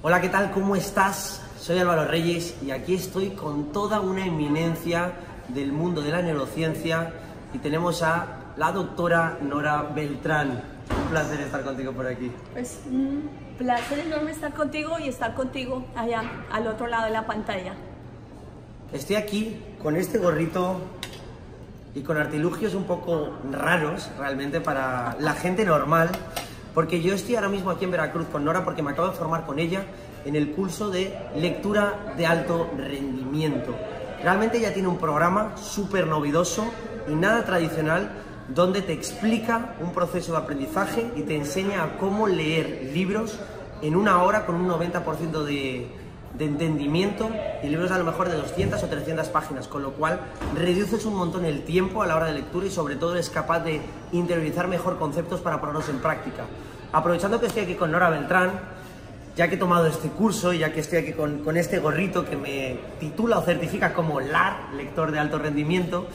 Hola, ¿qué tal? ¿Cómo estás? Soy Álvaro Reyes y aquí estoy con toda una eminencia del mundo de la neurociencia y tenemos a la doctora Nora Beltrán. Un placer estar contigo por aquí. Es un placer enorme estar contigo y estar contigo allá, al otro lado de la pantalla. Estoy aquí con este gorrito y con artilugios un poco raros realmente para la gente normal. Porque yo estoy ahora mismo aquí en Veracruz con Nora porque me acabo de formar con ella en el curso de lectura de alto rendimiento. Realmente ella tiene un programa súper novedoso y nada tradicional donde te explica un proceso de aprendizaje y te enseña a cómo leer libros en una hora con un 90% de entendimiento y libros a lo mejor de 200 o 300 páginas, con lo cual reduces un montón el tiempo a la hora de lectura y sobre todo eres capaz de interiorizar mejor conceptos para ponerlos en práctica. Aprovechando que estoy aquí con Nora Beltrán, ya que he tomado este curso y ya que estoy aquí con este gorrito que me titula o certifica como LAR, lector de alto rendimiento,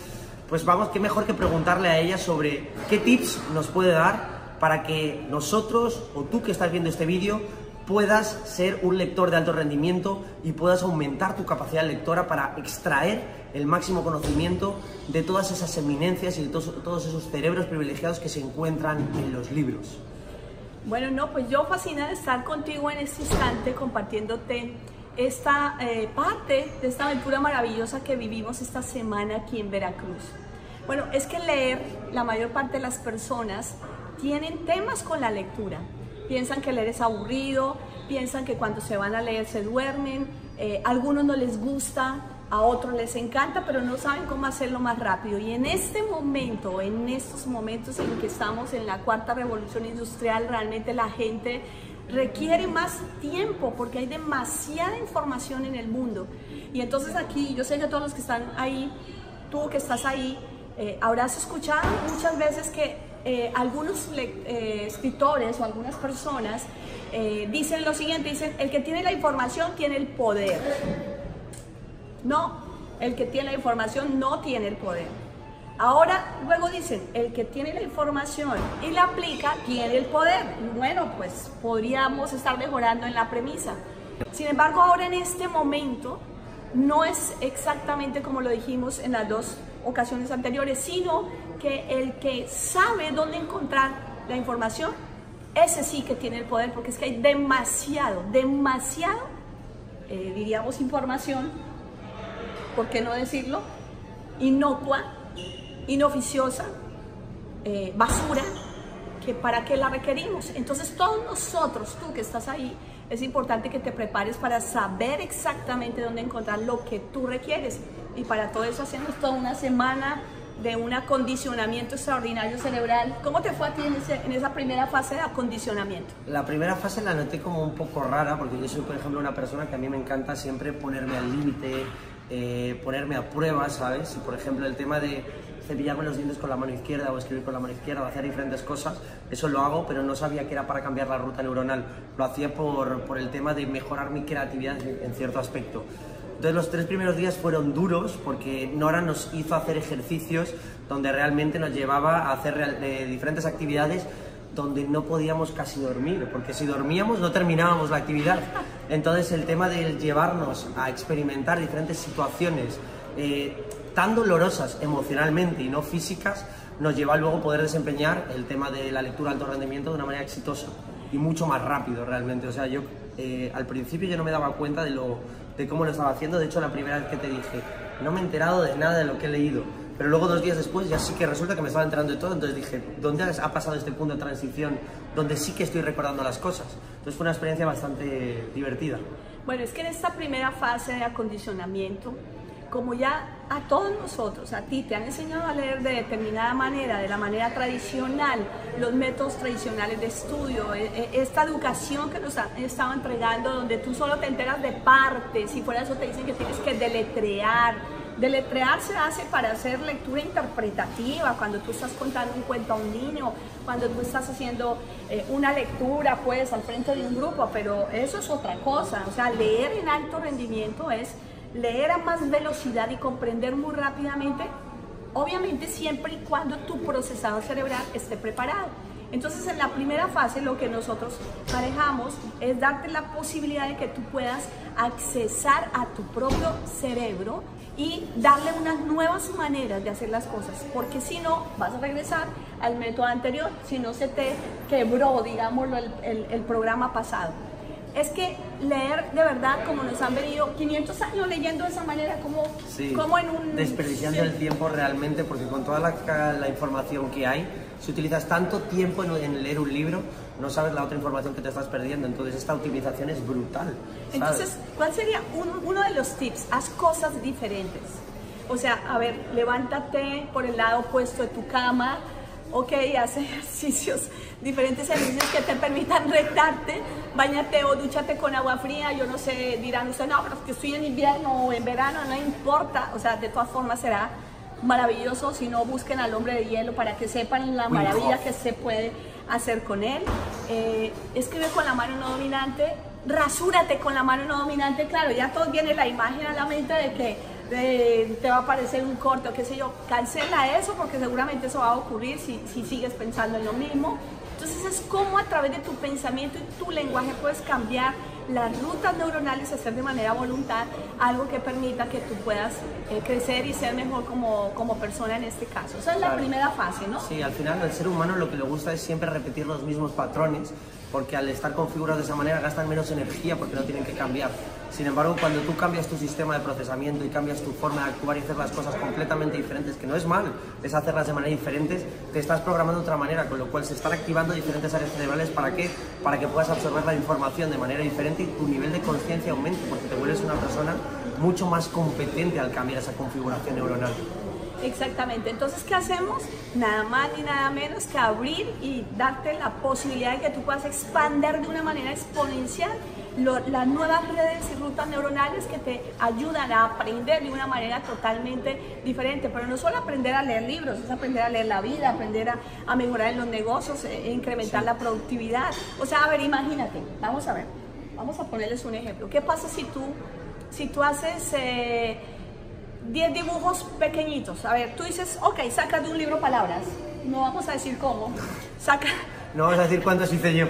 pues vamos, qué mejor que preguntarle a ella sobre qué tips nos puede dar para que nosotros o tú que estás viendo este vídeo puedas ser un lector de alto rendimiento y puedas aumentar tu capacidad lectora para extraer el máximo conocimiento de todas esas eminencias y de todos esos cerebros privilegiados que se encuentran en los libros. Bueno, no, pues yo fascinada de estar contigo en este instante compartiéndote esta parte de esta aventura maravillosa que vivimos esta semana aquí en Veracruz. Bueno, es que leer, la mayor parte de las personas tienen temas con la lectura. Piensan que leer es aburrido, piensan que cuando se van a leer se duermen, a algunos no les gusta, a otros les encanta, pero no saben cómo hacerlo más rápido. Y en este momento, en estos momentos en que estamos en la cuarta revolución industrial, realmente la gente requiere más tiempo porque hay demasiada información en el mundo. Y entonces aquí, yo sé que todos los que están ahí, tú que estás ahí, habrás escuchado muchas veces que algunos escritores o algunas personas dicen lo siguiente, dicen, el que tiene la información tiene el poder. No, el que tiene la información no tiene el poder. Ahora, luego dicen, el que tiene la información y la aplica tiene el poder. Bueno, pues podríamos estar mejorando en la premisa. Sin embargo, ahora en este momento, no es exactamente como lo dijimos en las dos ocasiones anteriores, sino que el que sabe dónde encontrar la información, ese sí que tiene el poder, porque es que hay demasiado, diríamos información, ¿por qué no decirlo? Inocua, inoficiosa, basura, que para qué la requerimos. Entonces todos nosotros, tú que estás ahí, es importante que te prepares para saber exactamente dónde encontrar lo que tú requieres. Y para todo eso hacemos toda una semana de un acondicionamiento extraordinario cerebral. ¿Cómo te fue a ti en esa primera fase de acondicionamiento? La primera fase la noté como un poco rara, porque yo soy, por ejemplo, una persona que a mí me encanta siempre ponerme al límite, ponerme a prueba, ¿sabes? Y, por ejemplo, el tema de cepillarme los dientes con la mano izquierda o escribir con la mano izquierda o hacer diferentes cosas, eso lo hago, pero no sabía que era para cambiar la ruta neuronal. Lo hacía por el tema de mejorar mi creatividad en cierto aspecto. Entonces los tres primeros días fueron duros porque Nora nos hizo hacer ejercicios donde realmente nos llevaba a hacer diferentes actividades donde no podíamos casi dormir, porque si dormíamos no terminábamos la actividad. Entonces el tema de llevarnos a experimentar diferentes situaciones tan dolorosas emocionalmente y no físicas, nos lleva a luego poder desempeñar el tema de la lectura de alto rendimiento de una manera exitosa y mucho más rápido realmente. O sea, yo al principio yo no me daba cuenta de cómo lo estaba haciendo. De hecho, la primera vez que te dije, no me he enterado de nada de lo que he leído. Pero luego 2 días después ya sí que resulta que me estaba enterando de todo. Entonces dije, ¿dónde ha pasado este punto de transición donde sí que estoy recordando las cosas? Entonces fue una experiencia bastante divertida. Bueno, es que en esta primera fase de acondicionamiento, como ya a todos nosotros, a ti, te han enseñado a leer de determinada manera, de la manera tradicional, los métodos tradicionales de estudio, esta educación que nos han estado entregando, donde tú solo te enteras de partes, si fuera eso te dicen que tienes que deletrear. Deletrear se hace para hacer lectura interpretativa, cuando tú estás contando un cuento a un niño, cuando tú estás haciendo una lectura, pues, al frente de un grupo, pero eso es otra cosa. O sea, leer en alto rendimiento es leer a más velocidad y comprender muy rápidamente, obviamente siempre y cuando tu procesador cerebral esté preparado. Entonces, en la primera fase lo que nosotros manejamos es darte la posibilidad de que tú puedas accesar a tu propio cerebro y darle unas nuevas maneras de hacer las cosas, porque si no, vas a regresar al método anterior, si no se te quebró, digámoslo, el programa pasado. Es que leer, de verdad, como nos han venido 500 años leyendo de esa manera, como, sí, como en un... Desperdiciando el tiempo realmente, porque con toda la información que hay, si utilizas tanto tiempo en leer un libro, no sabes la otra información que te estás perdiendo, entonces esta optimización es brutal, ¿sabes? Entonces, ¿cuál sería uno de los tips? Haz cosas diferentes. O sea, a ver, levántate por el lado opuesto de tu cama, ok, haz ejercicios, diferentes ejercicios que te permitan retarte, báñate o dúchate con agua fría, yo no sé, dirán ustedes, no, pero es que estoy en invierno o en verano, no importa, o sea, de todas formas será maravilloso, si no busquen al hombre de hielo para que sepan la maravilla que se puede hacer con él. Escribe con la mano no dominante, rasúrate con la mano no dominante, claro, ya todo viene la imagen a la mente de que te va a aparecer un corto, qué sé yo, cancela eso porque seguramente eso va a ocurrir si sigues pensando en lo mismo. Entonces es como a través de tu pensamiento y tu lenguaje puedes cambiar las rutas neuronales, hacer de manera voluntaria algo que permita que tú puedas crecer y ser mejor como persona en este caso. Esa es la primera fase, ¿no? Sí, al final al ser humano lo que le gusta es siempre repetir los mismos patrones, porque al estar configurados de esa manera gastan menos energía porque no tienen que cambiar. Sin embargo, cuando tú cambias tu sistema de procesamiento y cambias tu forma de actuar y hacer las cosas completamente diferentes, que no es mal, es hacerlas de manera diferente, te estás programando de otra manera, con lo cual se están activando diferentes áreas cerebrales. ¿Para qué? Para que puedas absorber la información de manera diferente y tu nivel de conciencia aumente, porque te vuelves una persona mucho más competente al cambiar esa configuración neuronal. Exactamente. Entonces, ¿qué hacemos? Nada más ni nada menos que abrir y darte la posibilidad de que tú puedas expandir de una manera exponencial las nuevas redes y rutas neuronales que te ayudan a aprender de una manera totalmente diferente, pero no solo aprender a leer libros, es aprender a leer la vida, aprender a mejorar en los negocios, incrementar la productividad. O sea, a ver, imagínate, vamos a ver, vamos a ponerles un ejemplo. ¿Qué pasa si tú haces 10 dibujos pequeñitos? A ver, tú dices, ok, saca de un libro palabras, no vamos a decir cómo, saca... No vamos a decir cuántos hice yo.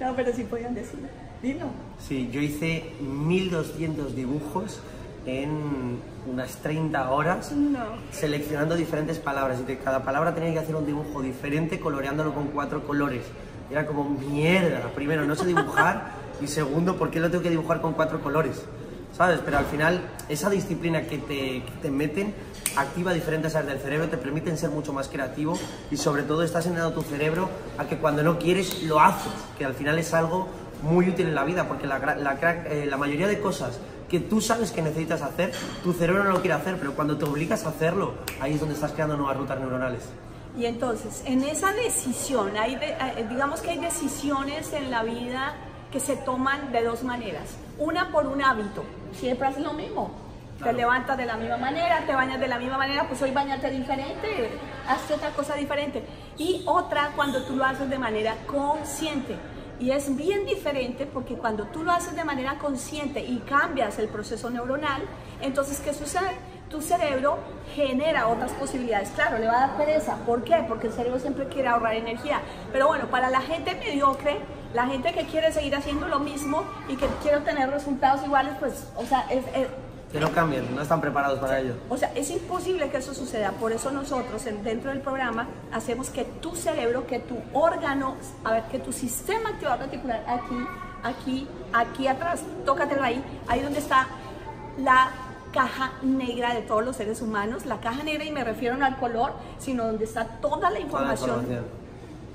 No, pero sí podían decirlo. Dilo. Sí, yo hice 1200 dibujos en unas 30 horas, seleccionando diferentes palabras, y de cada palabra tenía que hacer un dibujo diferente coloreándolo con 4 colores. Era como mierda, primero no sé dibujar y segundo, ¿por qué lo tengo que dibujar con 4 colores? ¿Sabes? Pero al final esa disciplina que te meten activa diferentes áreas del cerebro, te permiten ser mucho más creativo y sobre todo estás entrenando tu cerebro a que cuando no quieres lo haces, que al final es algo muy útil en la vida, porque la mayoría de cosas que tú sabes que necesitas hacer, tu cerebro no lo quiere hacer, pero cuando te obligas a hacerlo, ahí es donde estás creando nuevas rutas neuronales. Y entonces, en esa decisión, digamos que hay decisiones en la vida que se toman de dos maneras. Una por un hábito, siempre haces lo mismo. Te levantas de la misma manera, te bañas de la misma manera, pues hoy bañarte diferente, haz otra cosa diferente. Y otra cuando tú lo haces de manera consciente. Y es bien diferente porque cuando tú lo haces de manera consciente y cambias el proceso neuronal, entonces, ¿qué sucede? Tu cerebro genera otras posibilidades. Claro, le va a dar pereza. ¿Por qué? Porque el cerebro siempre quiere ahorrar energía. Pero bueno, para la gente mediocre, la gente que quiere seguir haciendo lo mismo y que quiere obtener resultados iguales, pues, o sea, que no cambien, no están preparados para ello. O sea, es imposible que eso suceda. Por eso nosotros dentro del programa hacemos que tu cerebro, que tu órgano, a ver, que tu sistema activador reticular, aquí atrás, tócatelo ahí donde está la caja negra de todos los seres humanos. La caja negra, y me refiero no al color, sino donde está toda la información.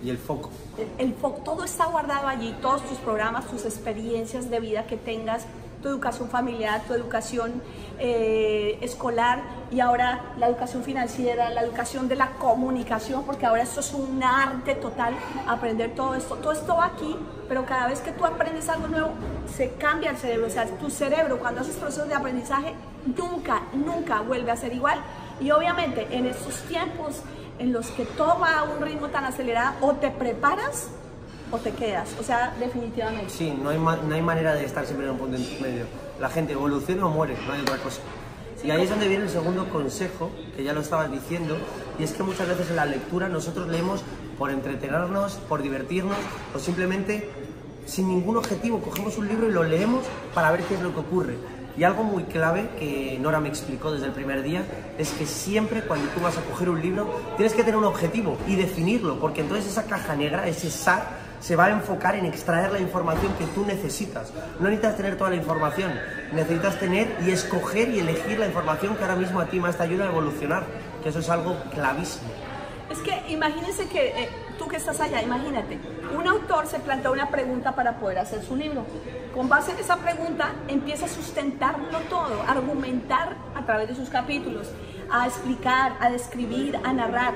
Y el foco. El foco, todo está guardado allí, todos tus programas, tus experiencias de vida que tengas, tu educación familiar, tu educación escolar, y ahora la educación financiera, la educación de la comunicación, porque ahora esto es un arte total, aprender todo esto va aquí, pero cada vez que tú aprendes algo nuevo, se cambia el cerebro, o sea, tu cerebro cuando haces procesos de aprendizaje, nunca vuelve a ser igual, y obviamente en estos tiempos en los que todo va a un ritmo tan acelerado, o te preparas, o te quedas, o sea, definitivamente. Sí, no hay manera de estar siempre en un punto medio. La gente evoluciona o muere, no hay otra cosa. Y ahí es donde viene el segundo consejo, que ya lo estabas diciendo, y es que muchas veces en la lectura nosotros leemos por entretenernos, por divertirnos, o simplemente sin ningún objetivo, cogemos un libro y lo leemos para ver qué es lo que ocurre. Y algo muy clave que Nora me explicó desde el primer día es que siempre cuando tú vas a coger un libro tienes que tener un objetivo y definirlo, porque entonces esa caja negra, ese SAR, se va a enfocar en extraer la información que tú necesitas. No necesitas tener toda la información, necesitas tener y escoger y elegir la información que ahora mismo a ti más te ayuda a evolucionar, que eso es algo clavísimo. Es que imagínense que tú que estás allá, imagínate, un autor se plantea una pregunta para poder hacer su libro. Con base en esa pregunta empieza a sustentarlo todo, a argumentar a través de sus capítulos, a explicar, a describir, a narrar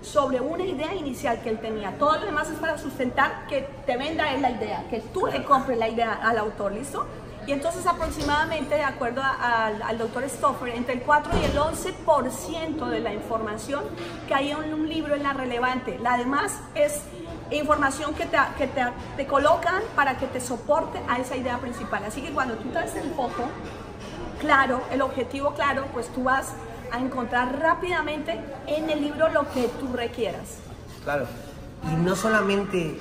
sobre una idea inicial que él tenía. Todo lo demás es para sustentar que te venda él la idea, que tú le compres la idea al autor, ¿listo? Y entonces aproximadamente, de acuerdo al doctor Stoffer, entre el 4 y el 11% de la información que hay en un libro es la relevante. La demás es información que te colocan para que te soporte a esa idea principal. Así que cuando tú traes el foco claro, el objetivo claro, pues tú vas a encontrar rápidamente en el libro lo que tú requieras. Claro, y no solamente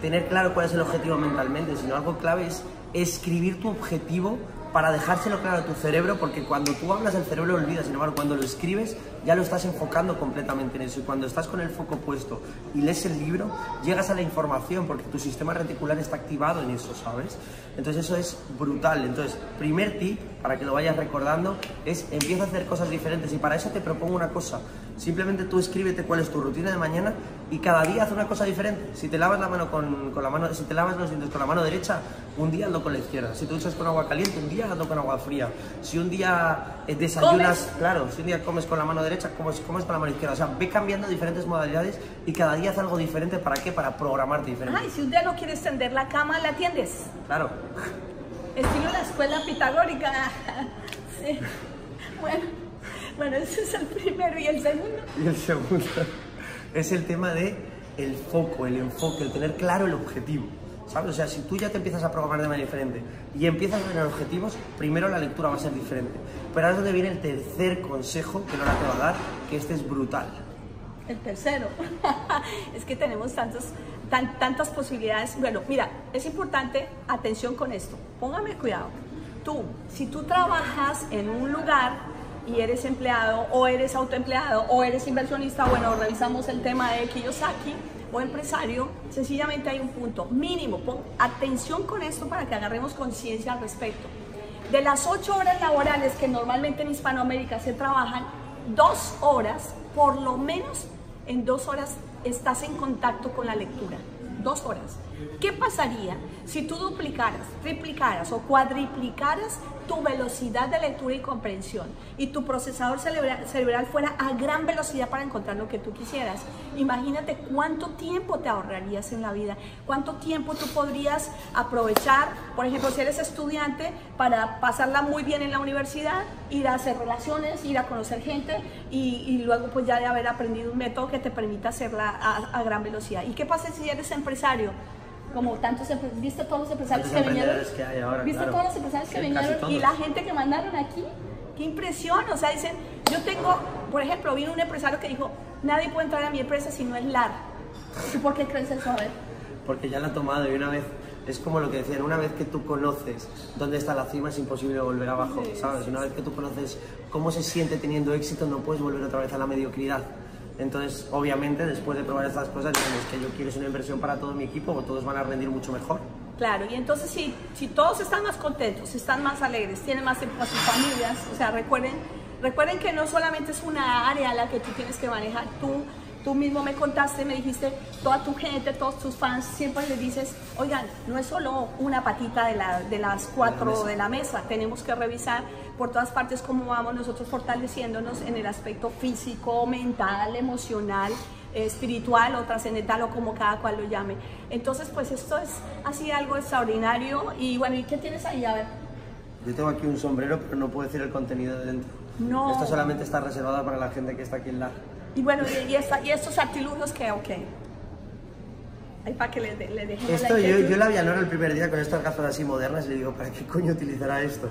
tener claro cuál es el objetivo mentalmente, sino algo clave es escribir tu objetivo para dejárselo claro a tu cerebro, porque cuando tú hablas el cerebro lo olvidas, sin embargo cuando lo escribes ya lo estás enfocando completamente en eso, y cuando estás con el foco puesto y lees el libro, llegas a la información porque tu sistema reticular está activado en eso, ¿sabes? Entonces eso es brutal. Entonces, primer tip, para que lo vayas recordando, es empieza a hacer cosas diferentes, y para eso te propongo una cosa. Simplemente tú escríbete cuál es tu rutina de mañana y cada día haz una cosa diferente. Si te lavas la mano si te lavas los dientes con la mano derecha, un día hazlo con la izquierda. Si te duchas con agua caliente, un día hazlo con agua fría. Si un día desayunas, si un día comes con la mano derecha, comes con la mano izquierda. O sea, ve cambiando diferentes modalidades y cada día haz algo diferente. ¿Para qué? Para programarte diferente. Ay, si un día no quieres tender la cama, la tiendes. Claro. Estilo la escuela pitagórica. Sí. Bueno, ese es el primero. ¿Y el segundo? Y el segundo es el tema de el foco, el enfoque, el tener claro el objetivo, ¿sabes? O sea, si tú ya te empiezas a programar de manera diferente y empiezas a tener objetivos, primero la lectura va a ser diferente. Pero ahora es donde viene el tercer consejo que Nora te va a dar, que este es brutal. El tercero. Es que tenemos tantas posibilidades. Bueno, mira, es importante, atención con esto, póngame cuidado. Tú, si tú trabajas en un lugar y eres empleado o eres autoempleado o eres inversionista, bueno, revisamos el tema de Kiyosaki, o empresario, sencillamente hay un punto mínimo. Pon atención con esto para que agarremos conciencia al respecto. De las 8 horas laborales que normalmente en Hispanoamérica se trabajan, 2 horas, por lo menos en 2 horas estás en contacto con la lectura. 2 horas. ¿Qué pasaría si tú duplicaras, triplicaras o cuadriplicaras tu velocidad de lectura y comprensión y tu procesador cerebral fuera a gran velocidad para encontrar lo que tú quisieras? Imagínate cuánto tiempo te ahorrarías en la vida, cuánto tiempo tú podrías aprovechar, por ejemplo, si eres estudiante, para pasarla muy bien en la universidad, ir a hacer relaciones, ir a conocer gente y luego pues ya de haber aprendido un método que te permita hacerla a gran velocidad. ¿Y qué pasa si eres empresario? Como tantos, viste todos los empresarios que vinieron, que hay ahora, viste todos los empresarios que vinieron y la gente que mandaron aquí, qué impresión. O sea, dicen, yo tengo, por ejemplo, vino un empresario que dijo, nadie puede entrar a mi empresa si no es LAR. ¿Y por qué crees eso? A ver. Porque ya lo ha tomado, y una vez, es como lo que decían, una vez que tú conoces dónde está la cima es imposible volver abajo, sí, ¿sabes? Sí, una vez que tú conoces cómo se siente teniendo éxito, no puedes volver otra vez a la mediocridad. Entonces, obviamente, después de probar estas cosas, digamos que yo quiero una inversión para todo mi equipo, o todos van a rendir mucho mejor. Claro, y entonces si todos están más contentos, están más alegres, tienen más tiempo a sus familias, o sea, recuerden que no solamente es una área la que tú tienes que manejar. Tú mismo me contaste, me dijiste, toda tu gente, todos tus fans, siempre les dices, oigan, no es solo una patita de las cuatro de la mesa, tenemos que revisar por todas partes cómo vamos nosotros fortaleciéndonos en el aspecto físico, mental, emocional, espiritual o trascendental, o como cada cual lo llame. Entonces, pues esto es así algo extraordinario. Y bueno, ¿y qué tienes ahí? A ver. Yo tengo aquí un sombrero, pero no puedo decir el contenido de dentro. No. Esto solamente está reservado para la gente que está aquí en LAR. Y bueno, y estos artilugios que, ok, ahí para que le dejemos esto, la yo la vi a Nora el primer día con estas gafas así modernas y le digo, ¿para qué coño utilizará esto?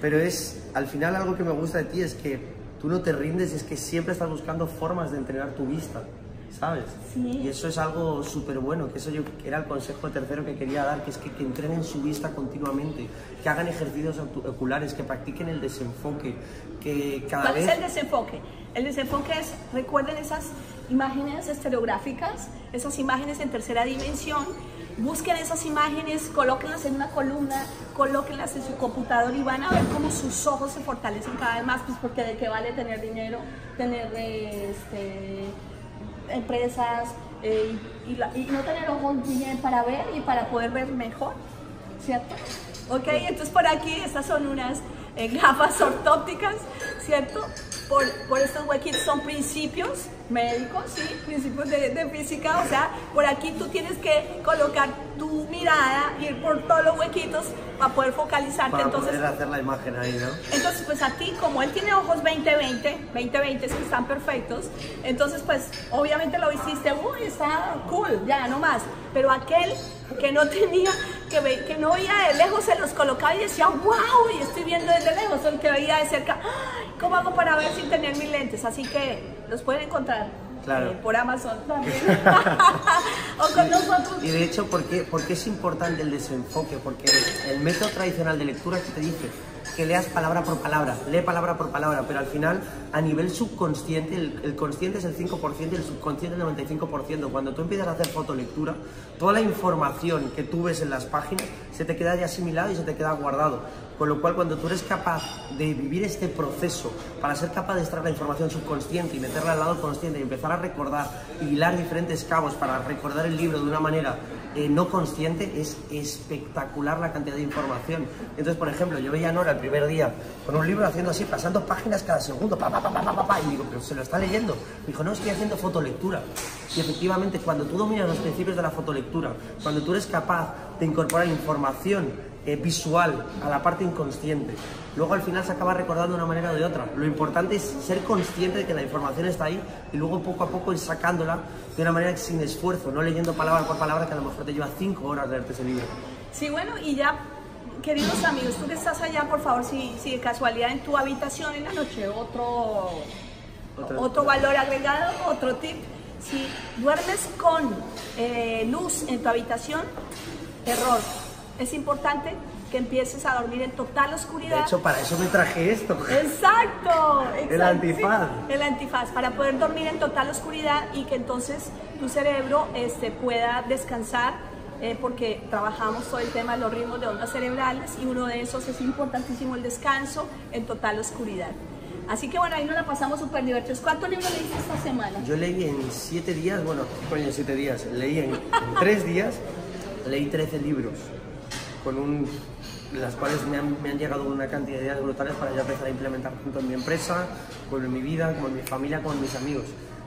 Pero es, al final, algo que me gusta de ti es que tú no te rindes, es que siempre estás buscando formas de entrenar tu vista, ¿sabes? Sí. Y eso es algo súper bueno, que eso yo era el consejo tercero que quería dar, que es que entrenen su vista continuamente, que hagan ejercicios oculares, que practiquen el desenfoque, que cada ¿Cuál vez... es el desenfoque? El desenfoque es, recuerden esas imágenes estereográficas, esas imágenes en tercera dimensión, busquen esas imágenes, colóquenlas en una columna, colóquenlas en su computador y van a ver cómo sus ojos se fortalecen cada vez más, pues porque de qué vale tener dinero, tener empresas y no tener ojos bien para ver y para poder ver mejor, ¿cierto? Ok, entonces por aquí estas son unas gafas ortópticas, ¿cierto? Por estos huequitos son principios médicos, ¿sí? Principios de física, o sea, por aquí tú tienes que colocar tu mirada, ir por todos los huequitos para poder focalizarte. Para entonces, poder hacer la imagen ahí, ¿no? Entonces, pues a ti, como él tiene ojos 20-20 es que están perfectos, entonces pues obviamente lo hiciste, uy, está cool, ya, no más, pero aquel que no tenía, que no veía de lejos, se los colocaba y decía, wow, y estoy viendo desde lejos, el que veía de cerca, ay, ¿cómo hago para ver sin tener mis lentes? Así que los pueden encontrar, claro, por Amazon también, o con nosotros. Y de hecho, ¿por qué es importante el desenfoque? Porque el método tradicional de lectura es que te dice que leas palabra por palabra, lee palabra por palabra, pero al final, a nivel subconsciente, el consciente es el 5% y el subconsciente el 95%. Cuando tú empiezas a hacer fotolectura, toda la información que tú ves en las páginas se te queda ya asimilada y se te queda guardado. Con lo cual, cuando tú eres capaz de vivir este proceso para ser capaz de extraer la información subconsciente y meterla al lado consciente y empezar a recordar y hilar diferentes cabos para recordar el libro de una manera no consciente, es espectacular la cantidad de información. Entonces, por ejemplo, yo veía a Nora el primer día con un libro haciendo así, pasando páginas cada segundo, y digo, pero se lo está leyendo. Me dijo, no, estoy haciendo fotolectura. Y efectivamente, cuando tú dominas los principios de la fotolectura, cuando tú eres capaz de incorporar información visual a la parte inconsciente, luego al final se acaba recordando de una manera o de otra. Lo importante es ser consciente de que la información está ahí y luego poco a poco ir sacándola de una manera sin esfuerzo, no leyendo palabra por palabra, que a lo mejor te lleva 5 horas leerte ese libro. Sí, bueno, y ya, queridos amigos, tú que estás allá, por favor, si de casualidad en tu habitación en la noche, otro valor agregado, otro tip, si duermes con luz en tu habitación, error. Es importante que empieces a dormir en total oscuridad. De hecho, para eso me traje esto. ¡Exacto! El antifaz. Sí, el antifaz, para poder dormir en total oscuridad y que entonces tu cerebro pueda descansar, porque trabajamos todo el tema de los ritmos de ondas cerebrales y uno de esos es importantísimo, el descanso en total oscuridad. Así que bueno, ahí nos la pasamos súper divertidos. ¿Cuántos libros leíste esta semana? Yo leí en 7 días, bueno, coño, en 7 días, leí en 3 días, leí 13 libros. Las cuales me han llegado una cantidad de ideas brutales para ya empezar a implementar junto en mi empresa, con mi vida, con mi familia, con mis amigos.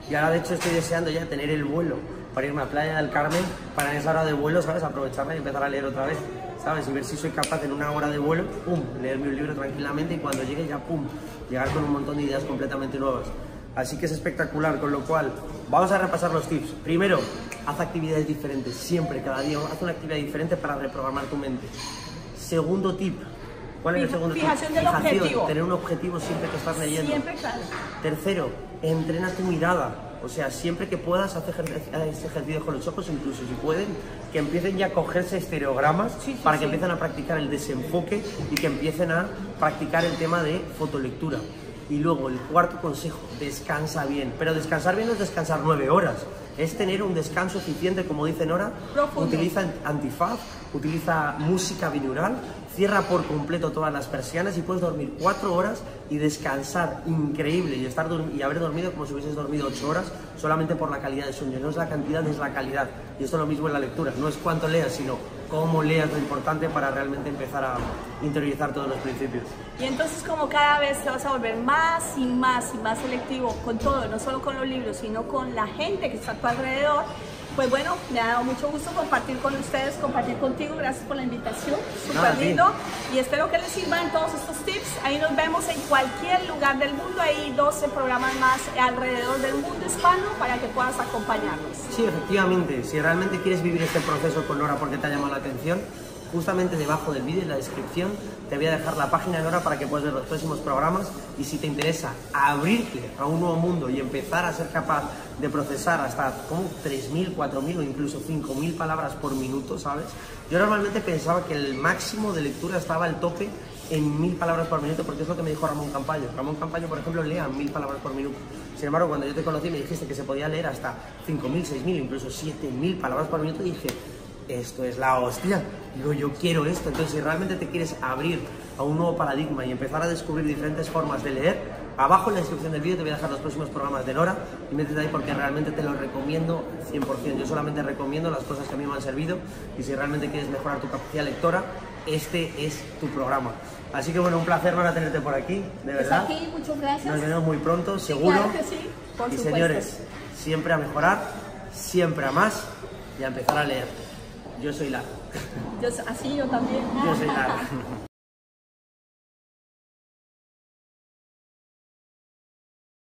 Y ahora de hecho estoy deseando ya tener el vuelo para irme a Playa del Carmen, para en esa hora de vuelo, ¿sabes? Aprovecharla y empezar a leer otra vez, ¿sabes? Y ver si soy capaz en una hora de vuelo, pum, leerme un libro tranquilamente y cuando llegue ya, pum, llegar con un montón de ideas completamente nuevas. Así que es espectacular, con lo cual vamos a repasar los tips. Primero, haz actividades diferentes, siempre, cada día, haz una actividad diferente para reprogramar tu mente. Segundo tip, ¿cuál es el segundo tip? Fijación, objetivo. Tener un objetivo siempre que estás leyendo. Siempre, claro. Tercero, entrena tu mirada, o sea, siempre que puedas, haz ejercicios con los ojos, incluso si pueden, que empiecen ya a cogerse estereogramas, para que empiecen a practicar el desenfoque y que empiecen a practicar el tema de fotolectura. Y luego, el cuarto consejo, descansa bien. Pero descansar bien no es descansar 9 horas, es tener un descanso eficiente, como dice Nora. Profundo. Utiliza antifaz, utiliza música binaural, cierra por completo todas las persianas y puedes dormir 4 horas y descansar increíble y haber dormido como si hubieses dormido 8 horas solamente por la calidad de sueño. No es la cantidad, es la calidad. Y esto es lo mismo en la lectura, no es cuánto leas, sino cómo leas, lo importante para realmente empezar a interiorizar todos los principios. Y entonces, como cada vez te vas a volver más y más y más selectivo con todo, no solo con los libros, sino con la gente que está a tu alrededor, pues bueno, me ha dado mucho gusto compartir con ustedes, compartir contigo, gracias por la invitación, súper lindo, y espero que les sirvan todos estos tips. Ahí nos vemos en cualquier lugar del mundo, hay 12 programas más alrededor del mundo hispano para que puedas acompañarnos. Sí, efectivamente, si realmente quieres vivir este proceso con Nora porque te ha llamado la atención, justamente debajo del vídeo, en la descripción, te voy a dejar la página de Nora para que puedas ver los próximos programas. Y si te interesa abrirte a un nuevo mundo y empezar a ser capaz de procesar hasta como 3.000, 4.000 o incluso 5.000 palabras por minuto, ¿sabes? Yo normalmente pensaba que el máximo de lectura estaba al tope en 1.000 palabras por minuto, porque es lo que me dijo Ramón Campayo. Ramón Campayo, por ejemplo, lea 1.000 palabras por minuto. Sin embargo, cuando yo te conocí me dijiste que se podía leer hasta 5.000, 6.000, incluso 7.000 palabras por minuto, y dije, esto es la hostia, digo, yo quiero esto. Entonces, si realmente te quieres abrir a un nuevo paradigma y empezar a descubrir diferentes formas de leer, abajo en la descripción del vídeo te voy a dejar los próximos programas de Nora, y métete ahí porque realmente te los recomiendo 100%. Yo solamente recomiendo las cosas que a mí me han servido, y si realmente quieres mejorar tu capacidad lectora, este es tu programa. Así que bueno, un placer, Nora, tenerte por aquí, de verdad. Aquí, muchas gracias. Nos vemos muy pronto, seguro. Claro que sí, por supuesto. Y señores, siempre a mejorar, siempre a más y a empezar a leer. Yo soy LAR. Así yo también. Yo soy LAR.